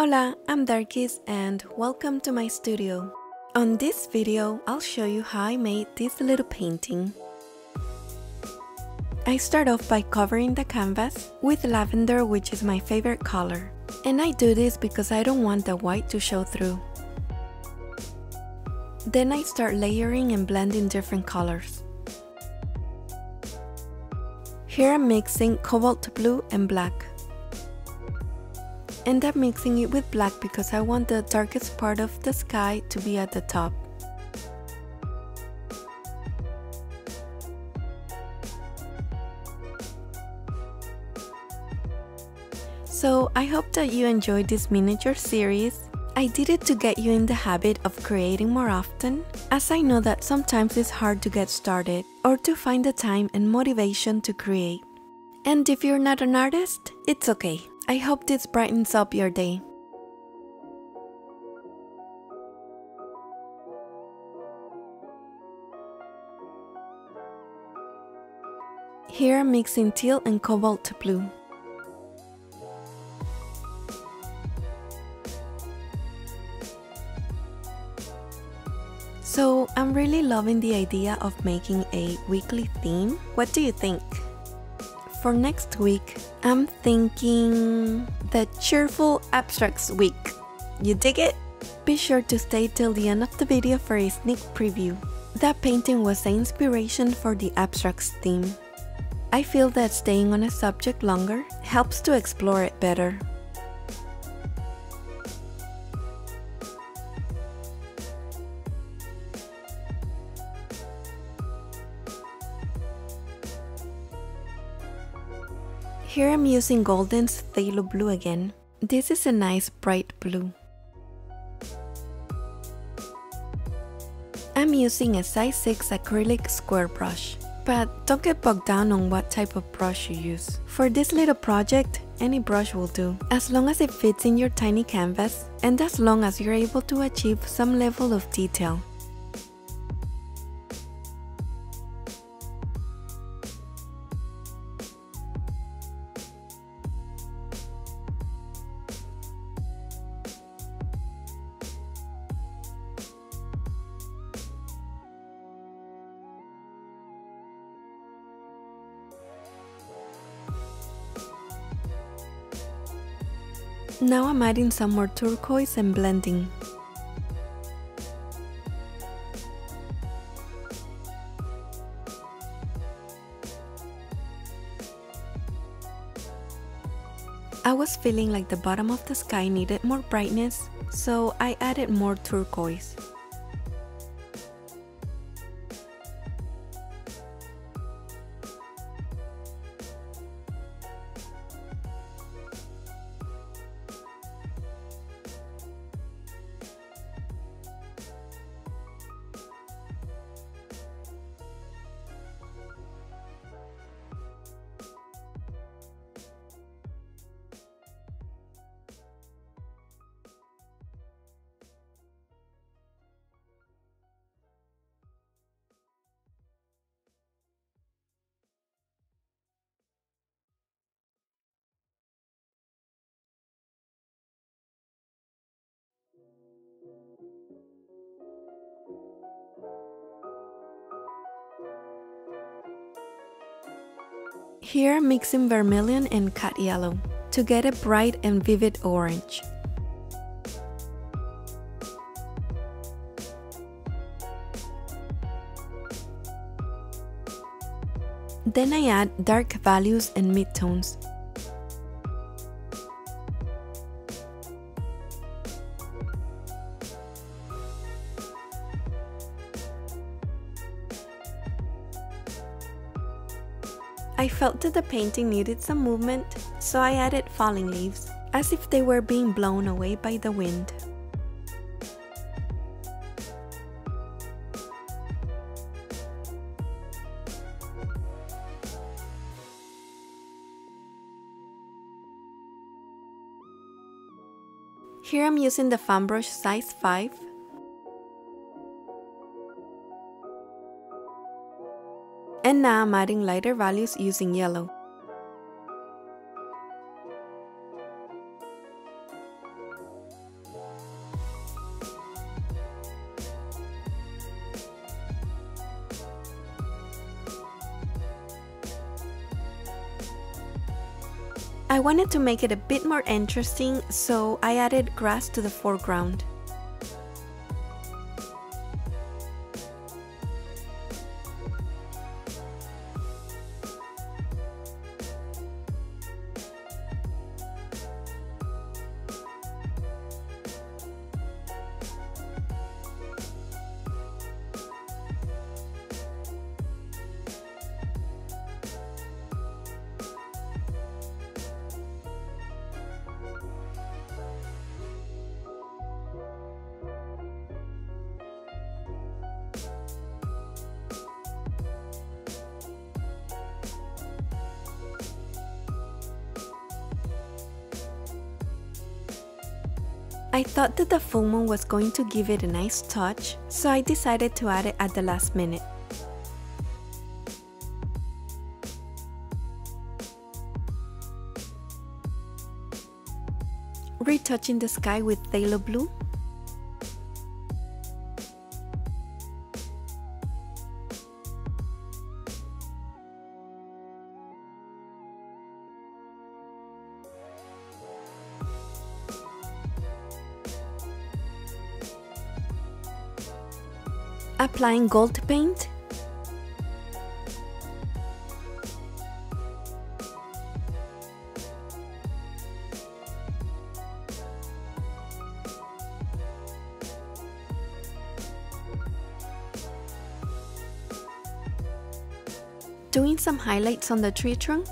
Hola, I'm Darkis and welcome to my studio. On this video, I'll show you how I made this little painting. I start off by covering the canvas with lavender, which is my favorite color. And I do this because I don't want the white to show through. Then I start layering and blending different colors. Here I'm mixing cobalt blue and black. And I'm mixing it with black because I want the darkest part of the sky to be at the top. So I hope that you enjoyed this miniature series. I did it to get you in the habit of creating more often, as I know that sometimes it's hard to get started or to find the time and motivation to create. And if you're not an artist, it's okay. I hope this brightens up your day. Here I'm mixing teal and cobalt blue. So I'm really loving the idea of making a weekly theme. What do you think? For next week, I'm thinking the Cheerful Abstracts Week. You dig it? Be sure to stay till the end of the video for a sneak preview. That painting was the inspiration for the abstracts theme. I feel that staying on a subject longer helps to explore it better. Here I'm using Golden's Phthalo Blue again. This is a nice bright blue. I'm using a size 6 acrylic square brush, but don't get bogged down on what type of brush you use. For this little project, any brush will do, as long as it fits in your tiny canvas and as long as you're able to achieve some level of detail. Now I'm adding some more turquoise and blending. I was feeling like the bottom of the sky needed more brightness, so I added more turquoise. Here I'm mixing Vermilion and Cad Yellow to get a bright and vivid orange. Then I add dark values and midtones. I felt that the painting needed some movement, so I added falling leaves, as if they were being blown away by the wind. Here I'm using the fan brush size 5. And now I'm adding lighter values using yellow. I wanted to make it a bit more interesting, so I added grass to the foreground. I thought that the full moon was going to give it a nice touch, so I decided to add it at the last minute. Retouching the sky with phthalo blue. Applying gold paint. Doing some highlights on the tree trunk.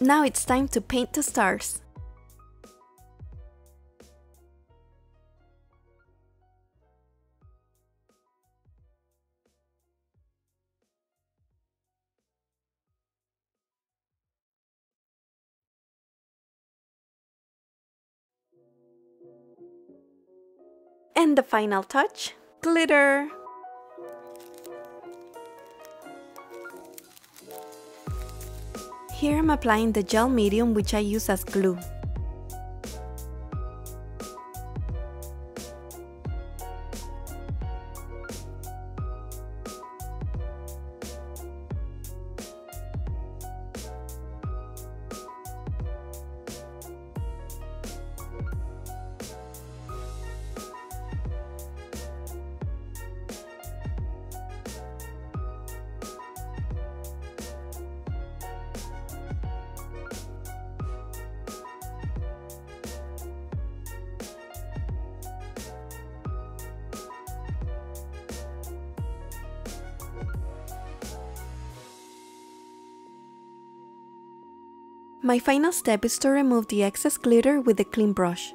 Now it's time to paint the stars. And the final touch, glitter! Here I'm applying the gel medium, which I use as glue. My final step is to remove the excess glitter with a clean brush.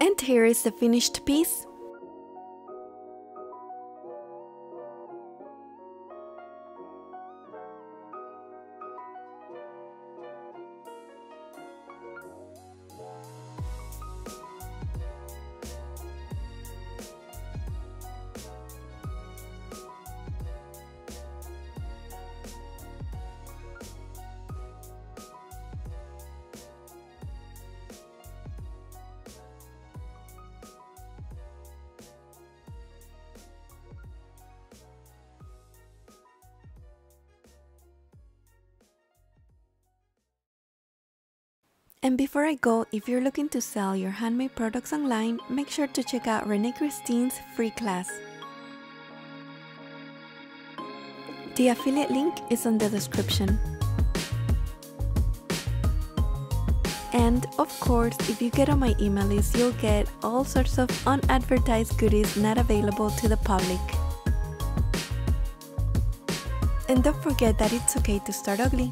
And here is the finished piece. And before I go, if you're looking to sell your handmade products online, make sure to check out Renee Christine's free class. The affiliate link is in the description. And of course, if you get on my email list, you'll get all sorts of unadvertised goodies not available to the public. And don't forget that it's okay to start ugly.